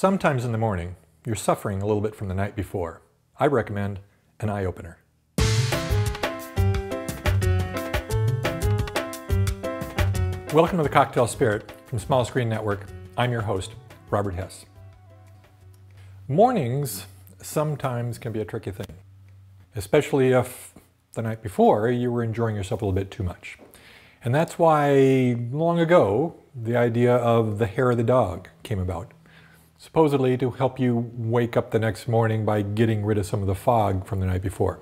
Sometimes in the morning, you're suffering a little bit from the night before. I recommend an eye opener. Welcome to the Cocktail Spirit from Small Screen Network. I'm your host, Robert Hess. Mornings sometimes can be a tricky thing, especially if the night before you were enjoying yourself a little bit too much. And that's why long ago the idea of the hair of the dog came about, supposedly to help you wake up the next morning by getting rid of some of the fog from the night before.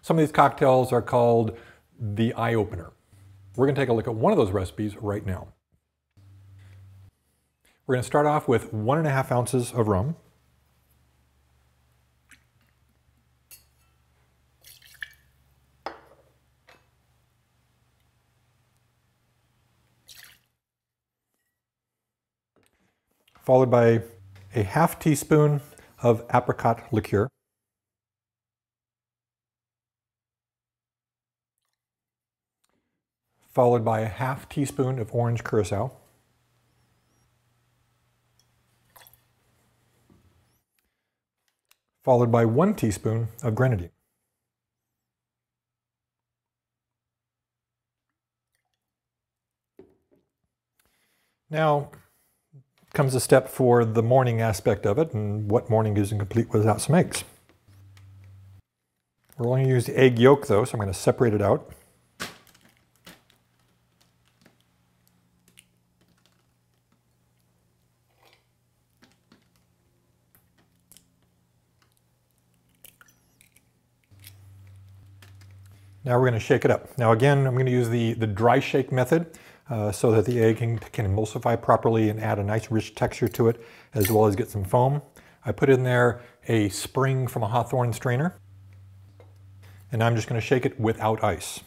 Some of these cocktails are called the Eye Opener. We're going to take a look at one of those recipes right now. We're going to start off with 1.5 ounces of rum, followed by a 1/2 teaspoon of apricot liqueur, followed by a 1/2 teaspoon of orange curacao, followed by 1 teaspoon of grenadine. Now comes the step for the morning aspect of it, and what morning isn't complete without some eggs. We're only going to use the egg yolk though, so I'm going to separate it out. Now we're going to shake it up. Now again, I'm going to use the dry shake method so that the egg can emulsify properly and add a nice rich texture to it, as well as get some foam. I put in there a spring from a Hawthorne strainer, and I'm just going to shake it without ice.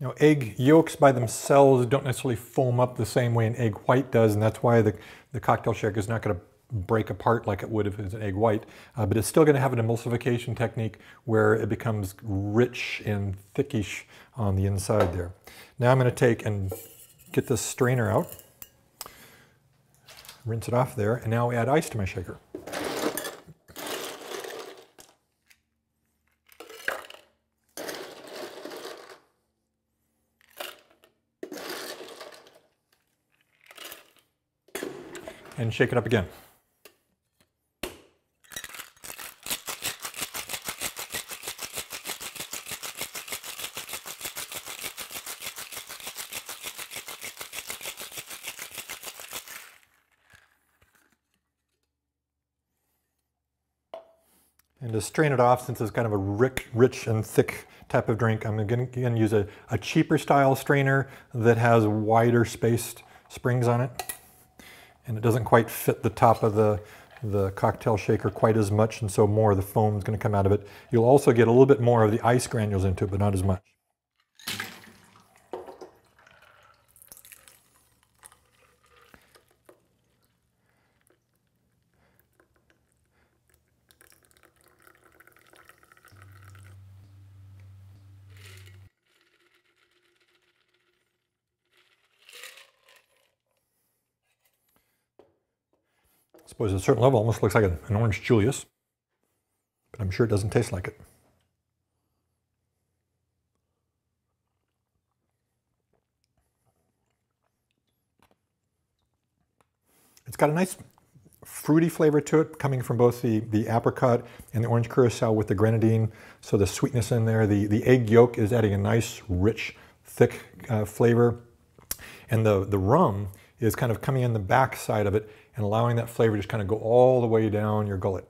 Now, egg yolks by themselves don't necessarily foam up the same way an egg white does, and that's why the cocktail shaker is not going to break apart like it would if it was an egg white, but it's still going to have an emulsification technique where it becomes rich and thickish on the inside there. Now I'm going to take and get this strainer out, rinse it off there, and now add ice to my shaker. And shake it up again. And to strain it off, since it's kind of a rich and thick type of drink, I'm going to use a cheaper style strainer that has wider spaced springs on it. And it doesn't quite fit the top of the cocktail shaker quite as much, and so more of the foam is going to come out of it. You'll also get a little bit more of the ice granules into it, but not as much. I suppose at a certain level it almost looks like an orange Julius, but I'm sure it doesn't taste like it. It's got a nice fruity flavor to it, coming from both the apricot and the orange curacao with the grenadine, so the sweetness in there. The egg yolk is adding a nice, rich, thick flavor, and the rum is kind of coming in the back side of it and allowing that flavor just kind of go all the way down your gullet.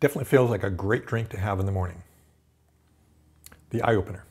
Definitely feels like a great drink to have in the morning. The Eye Opener.